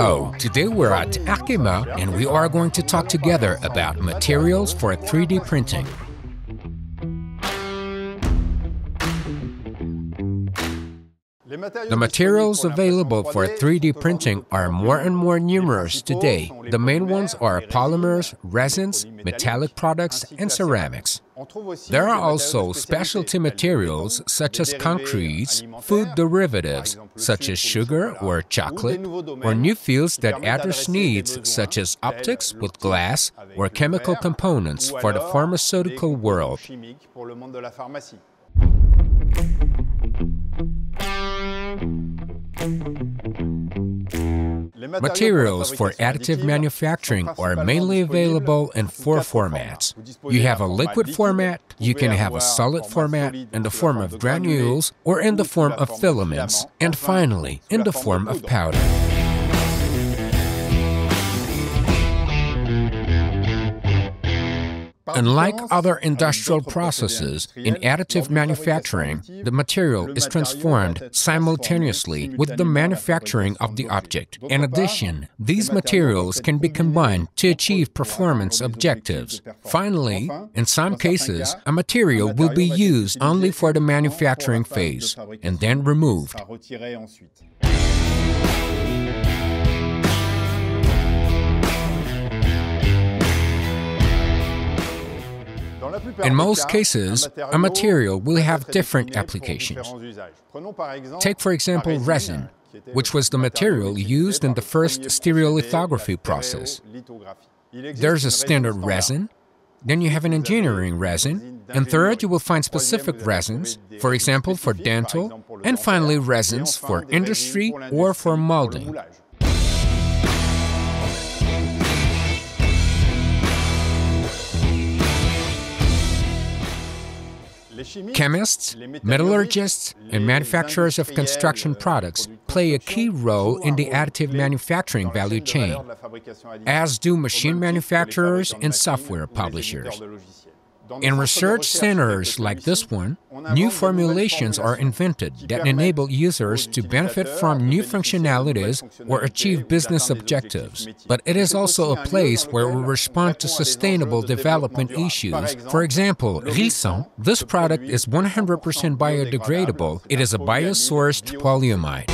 Hello, today we're at Arkema and we are going to talk together about materials for 3D printing. The materials available for 3D printing are more and more numerous today. The main ones are polymers, resins, metallic products, and ceramics. There are also specialty materials such as concretes, food derivatives such as sugar or chocolate, or new fields that address needs such as optics with glass or chemical components for the pharmaceutical world. Materials for additive manufacturing are mainly available in four formats. You have a liquid format, you can have a solid format in the form of granules or in the form of filaments, and finally, in the form of powder. Unlike other industrial processes, in additive manufacturing, the material is transformed simultaneously with the manufacturing of the object. In addition, these materials can be combined to achieve performance objectives. Finally, in some cases, a material will be used only for the manufacturing phase and then removed. In most cases, a material will have different applications. Take, for example, resin, which was the material used in the first stereolithography process. There's a standard resin, then you have an engineering resin, and third, you will find specific resins, for example, for dental, and finally, resins for industry or for molding. Chemists, metallurgists, and manufacturers of construction products play a key role in the additive manufacturing value chain, as do machine manufacturers and software publishers. In research centers like this one, new formulations are invented that enable users to benefit from new functionalities or achieve business objectives. But it is also a place where we respond to sustainable development issues. For example, Rilsan, this product is 100% biodegradable. It is a biosourced polyamide.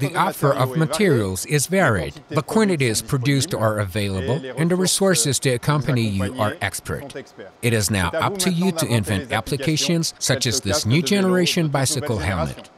The offer of materials is varied, the quantities produced are available, and the resources to accompany you are expert. It is now up to you to invent applications such as this new generation bicycle helmet.